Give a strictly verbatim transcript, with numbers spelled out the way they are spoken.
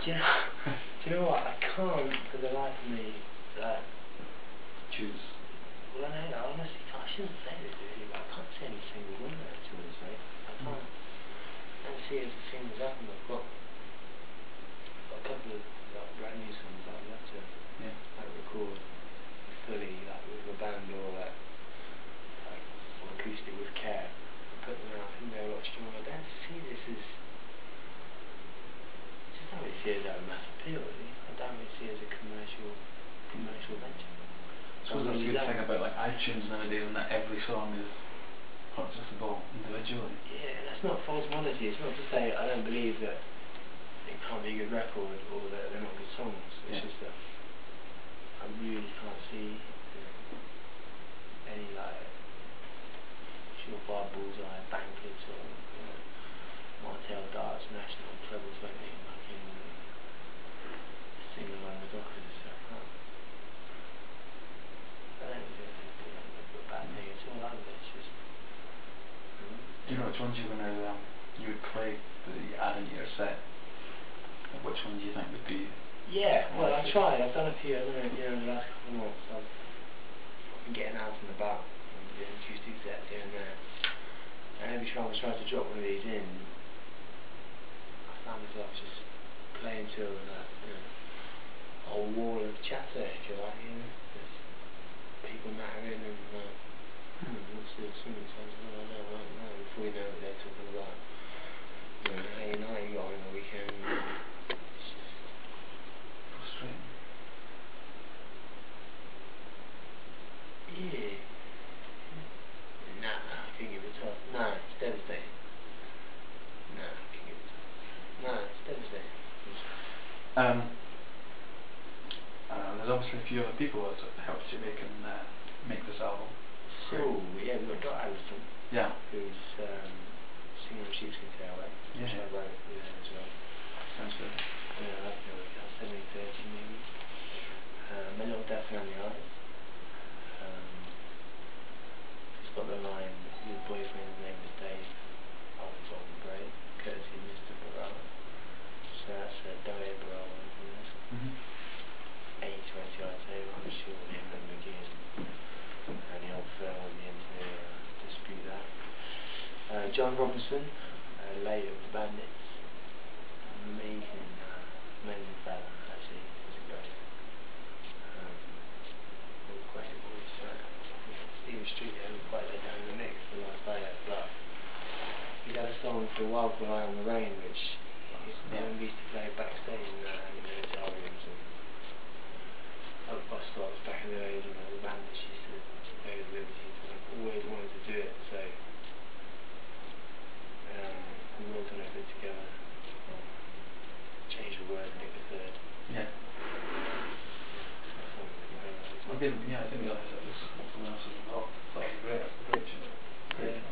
Do you know, do you know what? I can't, for the life of me, uh, choose. Well, I know, I honestly can't. I shouldn't say this really, but I can't say any single one of those choices, mate. I can't. I don't see it as a single album. I've got a couple of like, brand new songs that I'd love to yeah. like, record fully, like with a band or like, like or acoustic with care. Put them out, I think they're a lot stronger. I don't see this as. I don't really see it as a mass appeal, really. I don't really see it as a commercial, commercial venture. So that's the good thing about like iTunes nowadays, and that every song is purchasable individually. Yeah, that's not false modesty. It's not to say I don't believe that it can't be a good record or that they're not good songs. It's yeah. just that I really can't see any like surefire bullseye, bang clips or you know, Martel darts, national trebles, like that. Do you know which ones you would um, you would play that you add into your set? And which ones do you think would be? Yeah, well I've tried. I've done a few. I don't know if you know, in the last couple of months. I've been getting out and about and doing two two sets here and there. And every time I was trying to drop one of these in, I found myself just playing to uh, you know, a wall of chatter, if you like, you know, there's people nattering and like, hmm, what's this, something sounds like, I don't know, before you know it, they're talking about, you know, how you know you got on the weekend, it's just frustrating. Yeah. Nah, I can give it tough. Nah, it's devastating. Nah, I can give it tough. Nah, it's devastating. Um. Uh, there's obviously a few other people that helped you make and uh, make this album. So yeah, we've got Dot Allison. Yeah. Who's um, singing on Sheepskin Tearaway. Yeah. Which I wrote with her as well. Sounds good. Yeah, I like her. seventy thirty maybe. Um, a little death around the eyes. Um, it's got the line, your boyfriend's name is Dave. I was on the break. Courtesy of Mister Burrell. So that's uh, Dave Burrell and all this. Mm-hmm. eight twenty, I'd say, I'm sure him and McGinn and the old fellow on the engineer uh, dispute that. Uh, John Robinson, uh, late of the Bandits, amazing, uh, amazing fellow, actually, he's a great. Um, great voice, uh, Steven Street, I haven't quite let down the mix the last day, but he's had a song for a while called Eye on the Rain, which he's known used to play backstage in the hotel rooms. And, bus stops back in the days when the band that she used to play with Liberty, and I've always wanted to do it, so um, we all kind of put together, change the words and make a third. Yeah. I didn't, yeah, I didn't realise that was something else involved. That's great, that's great.